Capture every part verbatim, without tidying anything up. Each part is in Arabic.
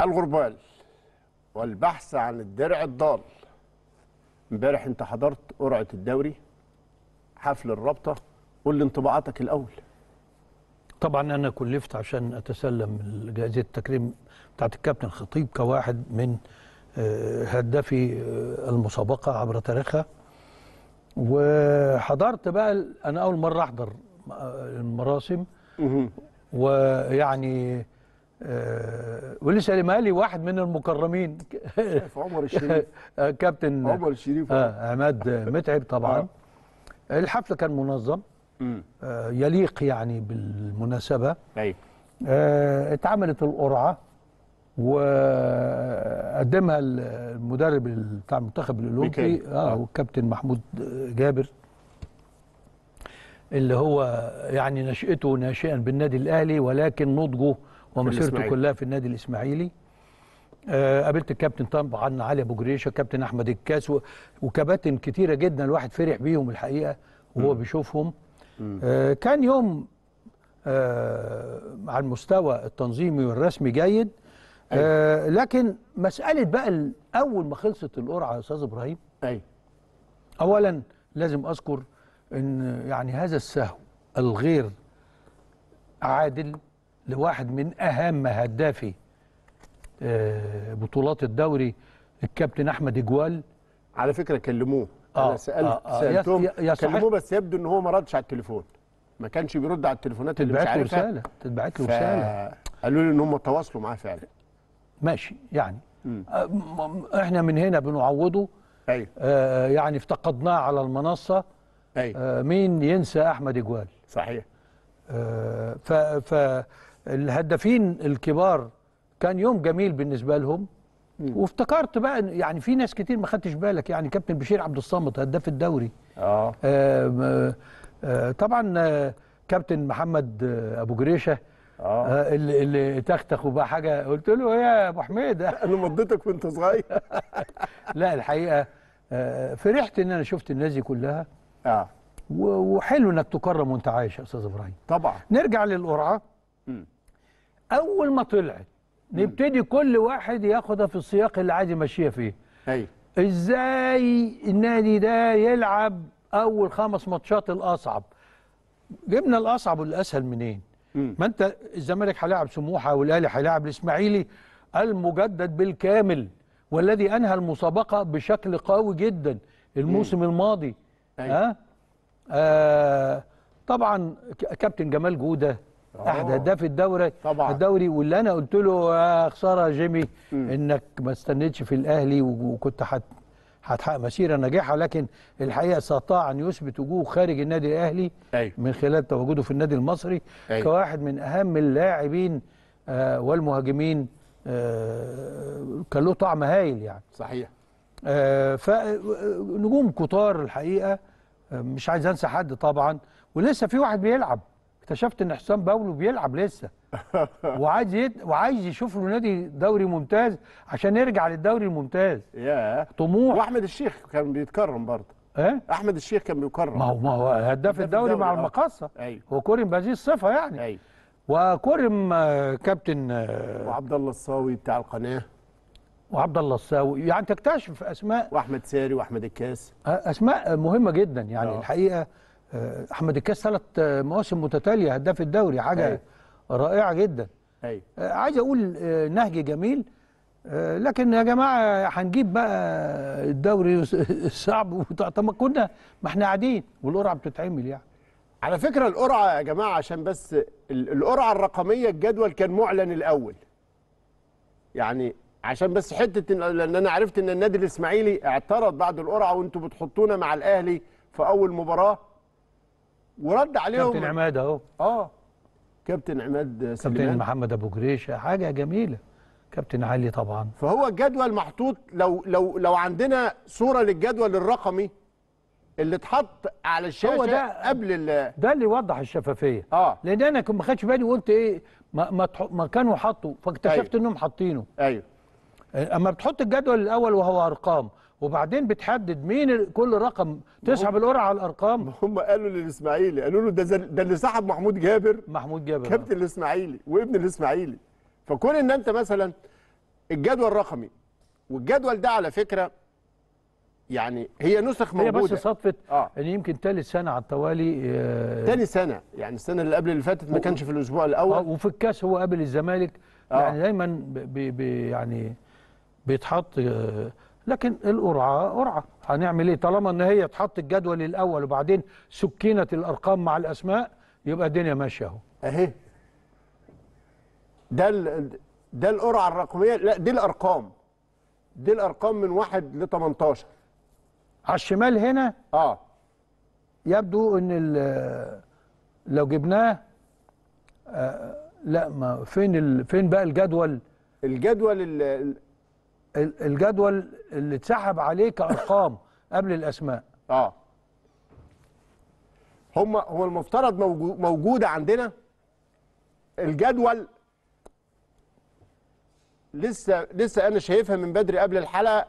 الغربال والبحث عن الدرع الضال. امبارح انت حضرت قرعه الدوري، حفل الرابطه، قول لي انطباعاتك الاول. طبعا انا كلفت عشان اتسلم جائزه التكريم بتاعت الكابتن الخطيب كواحد من هدافي المسابقه عبر تاريخها، وحضرت بقى. انا اول مره احضر المراسم ويعني أه ولسه لمالي واحد من المكرمين عمر الشريف كابتن عمر الشريف آه عماد متعب. طبعا آه. الحفل كان منظم آه يليق يعني بالمناسبه. ايوه آه اتعملت القرعه وقدمها المدرب بتاع المنتخب الاولمبي اه والكابتن محمود جابر، اللي هو يعني نشأته ناشئا بالنادي الاهلي ولكن نضجه ومسيرته كلها في النادي الاسماعيلي. آه قابلت الكابتن طبعا علي ابو جريشه، كابتن احمد الكاس، وكباتن كتيره جدا الواحد فرح بيهم الحقيقه وهو م. بيشوفهم. آه كان يوم آه على المستوى التنظيمي والرسمي جيد. آه لكن مساله بقى اول ما خلصت القرعه يا استاذ ابراهيم، ايوه اولا لازم اذكر ان يعني هذا السهو الغير عادل لواحد من اهم هدافي بطولات الدوري الكابتن احمد اجوال. على فكره كلموه، انا آه سالت آه سالتهم يا يا كلموه، بس يبدو ان هو ما ردش على التليفون، ما كانش بيرد على التليفونات اللي مش عارفها. تتبعت له رساله تتبعت له ف... رساله قالوا لي ان هم تواصلوا معاه فعلا. ماشي يعني م. احنا من هنا بنعوضه. ايوه آه يعني افتقدناه على المنصه. ايوه آه مين ينسى احمد اجوال؟ صحيح. آه ف ف الهدافين الكبار كان يوم جميل بالنسبه لهم. مم. وافتكرت بقى يعني في ناس كتير ما خدتش بالك، يعني كابتن بشير عبد الصمد هداف الدوري اه, آه, آه طبعا آه كابتن محمد آه ابو جريشه اه, آه اللي, اللي تختخوا بقى حاجه. قلت له يا ابو حميد انا مضيتك وانت صغير لا الحقيقه آه فرحت ان انا شفت الناس دي كلها اه وحلو انك تكرم وانت عايش يا استاذ ابراهيم. طبعا نرجع للقرعه. مم. أول ما طلعت نبتدي كل واحد ياخدها في السياق اللي عايز يمشيها فيه. أيوه إزاي النادي ده يلعب أول خمس ماتشات الأصعب؟ جبنا الأصعب والأسهل منين؟ مم. ما أنت الزمالك هيلاعب سموحة والأهلي هيلاعب الإسماعيلي المجدد بالكامل والذي أنهى المسابقة بشكل قوي جدا الموسم مم. الماضي. أيوه ها؟ آه طبعا كابتن جمال جودة احد هداف الدوري طبعا الدوري، واللي انا قلت له يا خساره يا جيمي م. انك ما استنيتش في الاهلي وكنت هتحقق مسيره ناجحه، لكن الحقيقه استطاع ان يثبت وجوه خارج النادي الاهلي. أيوه. من خلال تواجده في النادي المصري. أيوه. كواحد من اهم اللاعبين آه والمهاجمين آه كان له طعم هايل يعني. صحيح آه فنجوم كتار الحقيقه، آه مش عايز انسى حد طبعا، ولسه في واحد بيلعب. اكتشفت ان حسام باولو بيلعب لسه وعايز يت... وعايز يشوف له نادي دوري ممتاز عشان يرجع للدوري الممتاز. يا طموح. واحمد الشيخ كان بيتكرم برضه. اه احمد الشيخ كان بيكرم. ما هو ما هو هداف الدوري مع المقاصه. ايوه هو كرم بهذه الصفه يعني. ايوه وكرم كابتن وعبد الله الصاوي بتاع القناه وعبد الله الصاوي، يعني تكتشف اسماء، واحمد ساري واحمد الكاس، اسماء مهمه جدا يعني. أوه. الحقيقه احمد الكاس ثلاث مواسم متتاليه هداف الدوري، حاجه أي. رائعه جدا. ايوه عايز اقول نهج جميل، لكن يا جماعه هنجيب بقى الدوري الصعب. طب ما كنا ما احنا قاعدين والقرعه بتتعمل يعني. على فكره القرعه يا جماعه، عشان بس القرعه الرقميه الجدول كان معلن الاول، يعني عشان بس حته، لان انا عرفت ان النادي الاسماعيلي اعترض بعد القرعه وانتم بتحطونا مع الاهلي في اول مباراه، ورد عليهم كابتن عماد اهو. اه كابتن عماد سليمان، كابتن محمد ابو جريشه، حاجه جميله، كابتن علي طبعا. فهو الجدول محطوط. لو لو لو عندنا صوره للجدول الرقمي اللي اتحط على الشاشه ده قبل ال ده اللي يوضح الشفافيه. اه لان انا ما خدتش بالي وقلت ايه، ما ما, ما كانوا حطوا فاكتشفت أيوه. انهم حاطينه. ايوه اما بتحط الجدول الاول وهو ارقام وبعدين بتحدد مين كل رقم تسحب القرعه على الارقام. هم قالوا للاسماعيلي، قالوا له ده ده اللي سحب محمود جابر، محمود جابر كابتن الاسماعيلي وابن الاسماعيلي. فكون ان انت مثلا الجدول الرقمي، والجدول ده على فكره يعني هي نسخ موجوده، هي بس صدفه آه. ان يمكن ثالث سنه على التوالي آه ثاني سنه، يعني السنه اللي قبل اللي فاتت ما كانش في الاسبوع الاول آه وفي الكاس هو قابل الزمالك آه. يعني دايما بي بي يعني بيتحط آه لكن القرعه قرعه، هنعمل ايه طالما ان هي اتحط الجدول الاول وبعدين سكينت الارقام مع الاسماء، يبقى الدنيا ماشيه اهو اهي. ده ده القرعه الرقميه، لا دي الارقام، دي الارقام من واحد ل تمنتاشر على الشمال هنا اه يبدو ان لو جبناه آه لا ما فين ال... فين بقى الجدول الجدول ال... الجدول اللي اتسحب عليه كارقام قبل الاسماء اه هم هو المفترض موجو... موجوده عندنا الجدول، لسه لسه انا شايفها من بدري قبل الحلقه،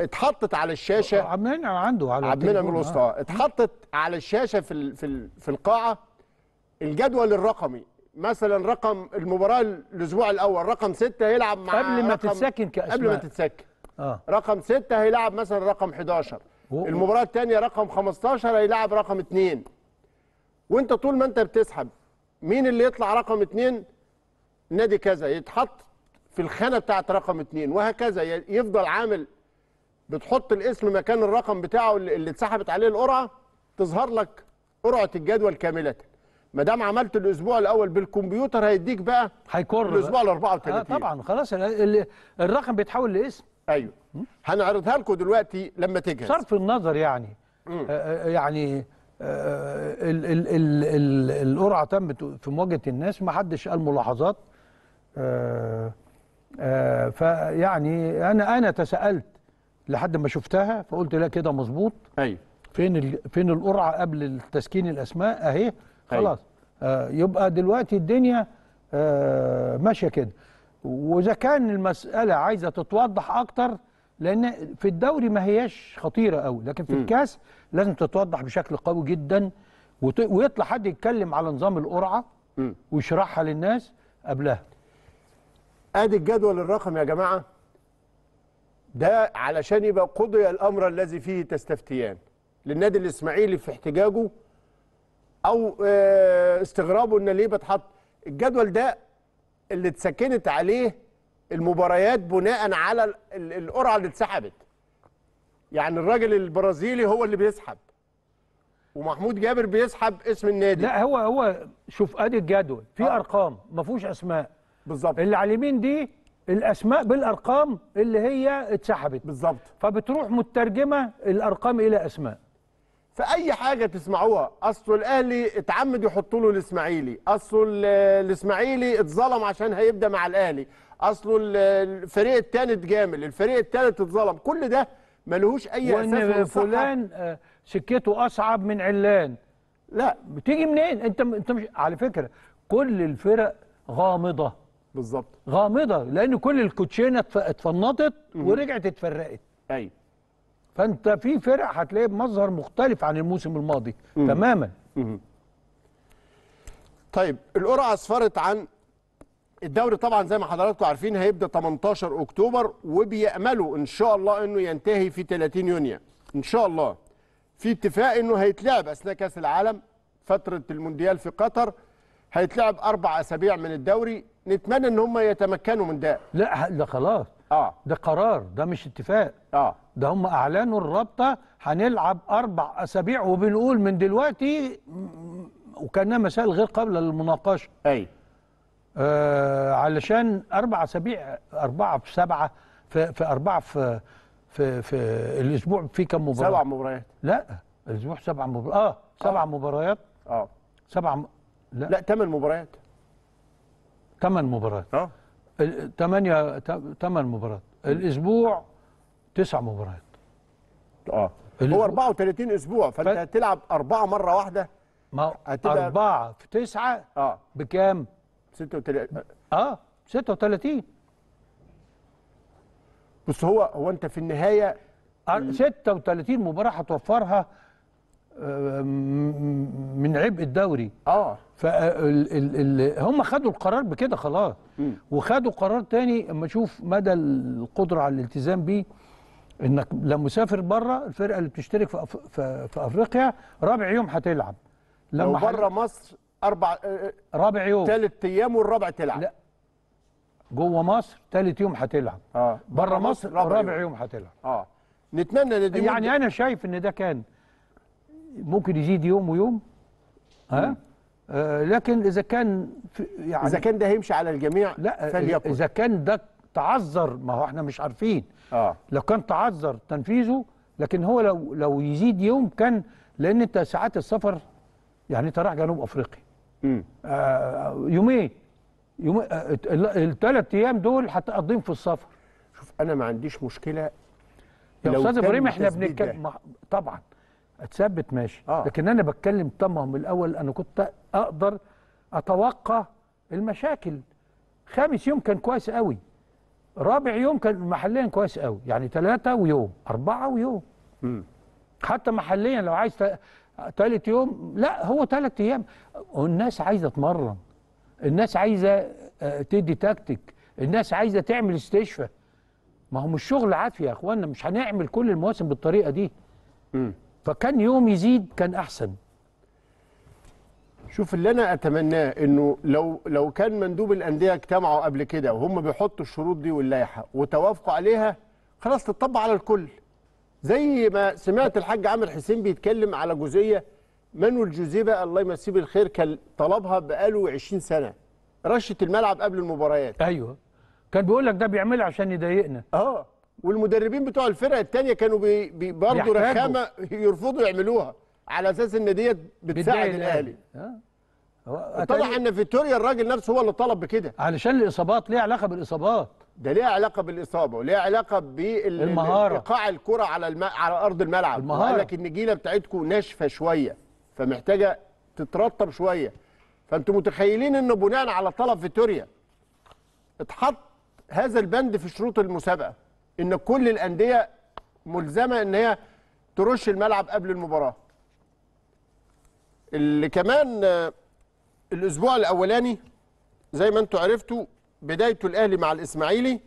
اتحطت على الشاشه عاملين عنده على عاملين من الوسطى آه. اتحطت على الشاشه في ال... في ال... في القاعه الجدول الرقمي، مثلا رقم المباراه الاسبوع الاول رقم ستة هيلعب مع قبل ما رقم... تتسكن كاسماء قبل ما تتسكن اه رقم ستة هيلعب مثلا رقم حداشر أوه. المباراه الثانيه رقم خمستاشر هيلعب رقم اتنين، وانت طول ما انت بتسحب مين اللي يطلع رقم اتنين نادي كذا يتحط في الخانه بتاعت رقم اتنين، وهكذا يفضل عامل بتحط الاسم مكان الرقم بتاعه اللي اتسحبت عليه القرعه، تظهر لك قرعه الجدول كامله. ما دام عملت الاسبوع الاول بالكمبيوتر هيديك بقى هيكر الاسبوع ال اربعة وتلاتين آه طبعا خلاص الرقم بيتحول لاسم. ايوه هنعرضها لكم دلوقتي لما تجهز، صرف النظر يعني آه يعني آه القرعه تمت في مواجهه الناس، ما حدش قال ملاحظات آه آه فيعني انا انا تساءلت لحد ما شفتها، فقلت لا كده مظبوط ايوه فين ال... فين القرعه قبل تسكين الاسماء اهي خلاص آه يبقى دلوقتي الدنيا آه ماشيه كده. واذا كان المساله عايزه تتوضح اكتر، لان في الدوري ما هياش خطيره قوي، لكن في م. الكاس لازم تتوضح بشكل قوي جدا، وت... ويطلع حد يتكلم على نظام القرعه ويشرحها للناس قبلها. ادي الجدول الرقم يا جماعه، ده علشان يبقى قضي الامر الذي فيه تستفتيان، للنادي الاسماعيلي في احتجاجه او استغرابه ان ليه بتحط الجدول ده اللي اتسكنت عليه المباريات بناء على القرعه اللي اتسحبت. يعني الراجل البرازيلي هو اللي بيسحب، ومحمود جابر بيسحب اسم النادي. لا هو هو شوف ادي الجدول في آه. ارقام ما فيهوش اسماء بالظبط، اللي على اليمين دي الاسماء بالارقام اللي هي اتسحبت بالظبط، فبتروح مترجمه الارقام الى اسماء. فاي حاجه تسمعوها، اصل الاهلي اتعمد يحطوا له الاسماعيلي، اصل الاسماعيلي اتظلم عشان هيبدا مع الاهلي، اصل الفريق الثاني اتجامل، الفريق الثالث اتظلم، كل ده ملهوش اي اساس ولا صحه. فلان سكته اصعب من علان، لا بتيجي منين؟ انت انت مش... على فكره كل الفرق غامضه بالظبط، غامضه لان كل الكوتشينه اتفنطت ورجعت اتفرقت. ايوه فانت في فرق هتلاقيه بمظهر مختلف عن الموسم الماضي مم. تماما مم. طيب القرعه اسفرت عن الدوري، طبعا زي ما حضراتكم عارفين هيبدا تمنتاشر اكتوبر، وبياملوا ان شاء الله انه ينتهي في تلاتين يونيو ان شاء الله. في اتفاق انه هيتلعب اثناء كاس العالم، فتره المونديال في قطر هيتلعب اربع اسابيع من الدوري، نتمنى ان هم يتمكنوا من ده. لا ده خلاص اه ده قرار، ده مش اتفاق اه ده هم اعلنوا الرابطه هنلعب اربع اسابيع، وبنقول من دلوقتي وكانها مسائل غير قابله للمناقشه. ايوه آه علشان اربع اسابيع، اربعه في سبعه في, في اربعه في, في في الاسبوع في كم مباراه؟ سبع مباريات. لا الاسبوع سبع مباريات اه سبع آه. مباريات اه سبع م... لا لا ثمان مباريات ثمان مباريات اه ثمانية ثمان مباريات، الاسبوع تسع مباريات اه هو اربعة وتلاتين اسبوع، فانت ف... هتلعب اربعه مره واحده، ما هتبقى اربعه في تسعه اه بكام؟ ستة وتلاتين اه ستة وتلاتين. بس هو هو انت في النهايه ستة وتلاتين مباراه هتوفرها من عبء الدوري اه فهم خدوا القرار بكده خلاص، وخدوا قرار تاني اما اشوف مدى القدره على الالتزام بيه، انك لما مسافر بره الفرقه اللي بتشترك في أف... في افريقيا رابع يوم هتلعب، لما بره مصر اربع رابع يوم ثالث ايام والرابع تلعب، لا جوه مصر ثالث يوم هتلعب، اه بره مصر رابع يوم هتلعب. اه نتمنى دي يعني ممكن... انا شايف ان ده كان ممكن يزيد يوم ويوم، ها آه، لكن اذا كان يعني اذا كان ده هيمشي على الجميع، لا فليكن. اذا كان ده تعذر، ما هو احنا مش عارفين اه لو كان تعذر تنفيذه، لكن هو لو لو يزيد يوم كان، لان انت ساعات السفر يعني انت رايح جنوب افريقيا آه يومين يومين آه الثلاث ايام دول هتقضيهم في السفر. شوف انا ما عنديش مشكله يا استاذ ابراهيم، احنا بنتكلم طبعا اتثبت ماشي آه. لكن انا بتكلم طمع من الاول، انا كنت اقدر اتوقع المشاكل. خامس يوم كان كويس قوي، رابع يوم كان محليا كويس قوي، يعني ثلاثة ويوم أربعة ويوم م. حتى محليا لو عايز ثالث يوم، لا هو ثلاث أيام. الناس عايزة تمرن، الناس عايزة تدي تكتيك، الناس عايزة تعمل استشفاء. ما هو مش شغل عافية يا أخوانا، مش هنعمل كل المواسم بالطريقة دي م. فكان يوم يزيد كان أحسن. شوف اللي انا اتمناه انه لو لو كان مندوب الانديه اجتمعوا قبل كده وهم بيحطوا الشروط دي واللائحه وتوافقوا عليها، خلاص تطبق على الكل. زي ما سمعت الحاج عامر حسين بيتكلم على جزئيه مانويل جوزيبا الله يمسيه بالخير، كان طلبها بقاله عشرين سنة، رشه الملعب قبل المباريات. ايوه كان بيقول لك ده بيعملها عشان يضايقنا. اه والمدربين بتوع الفرق الثانيه كانوا بي بي برضه رخامه يرفضوا يعملوها على اساس ان ديت بتساعد الاهلي. اه طلع ان فيتوريا الراجل نفسه هو اللي طلب بكده علشان الاصابات، ليه علاقه بالاصابات، ده ليه علاقه بالاصابه وليه علاقه بالمهاره، ايقاع الكره على الم... على ارض الملعب. المهاره قال لك النجيله بتاعتكم ناشفه شويه فمحتاجه تترطب شويه، فانتم متخيلين ان بناء على طلب فيتوريا اتحط هذا البند في شروط المسابقه ان كل الانديه ملزمه ان هي ترش الملعب قبل المباراه. اللي كمان الاسبوع الاولاني زي ما انتم عرفتوا بدايته الاهلي مع الاسماعيلي،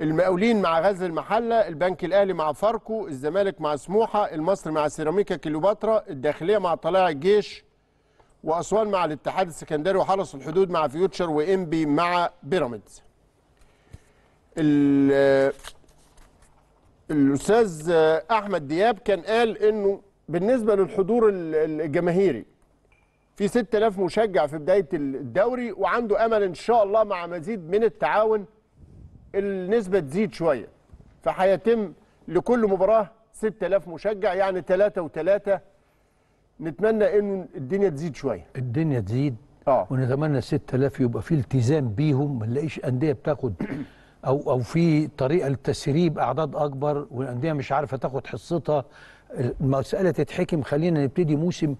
المقاولين مع غزل المحله، البنك الاهلي مع فاركو، الزمالك مع سموحه، المصري مع سيراميكا كليوباترا، الداخليه مع طلائع الجيش، واسوان مع الاتحاد السكندري، وحرس الحدود مع فيوتشر، وانبي مع بيراميدز. الاستاذ احمد دياب كان قال انه بالنسبه للحضور الجماهيري في ستة آلاف مشجع في بدايه الدوري، وعنده امل ان شاء الله مع مزيد من التعاون النسبه تزيد شويه، فهيتم لكل مباراه ستة آلاف مشجع، يعني ثلاثة وثلاثة. نتمنى ان الدنيا تزيد شويه، الدنيا تزيد اه ونتمنى ستة آلاف يبقى في التزام بيهم، ما نلاقيش انديه بتاخد او او في طريقه لتسريب اعداد اكبر والانديه مش عارفه تاخد حصتها. المسألة تتحكم، خلينا نبتدي موسم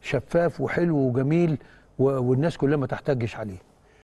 شفاف وحلو وجميل والناس كلها ما تحتجش عليه.